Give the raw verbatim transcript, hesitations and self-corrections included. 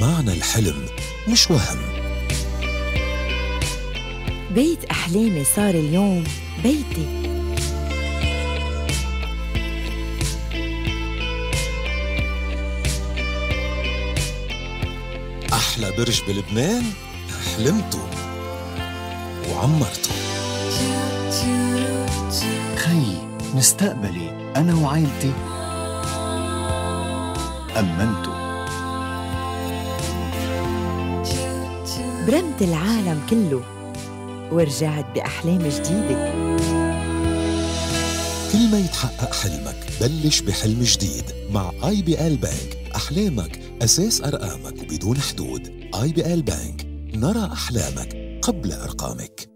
معنى الحلم مش وهم. بيت أحلامي صار اليوم بيتي. أحلى برج بلبنان حلمته وعمرته. خيي مستقبلي أنا وعائلتي أمنته. برمت العالم كله ورجعت بأحلام جديدة. كل ما يتحقق حلمك بلش بحلم جديد مع آي بي إل بانك. أحلامك أساس أرقامك وبدون حدود. آي بي إل بانك، نرى أحلامك قبل أرقامك.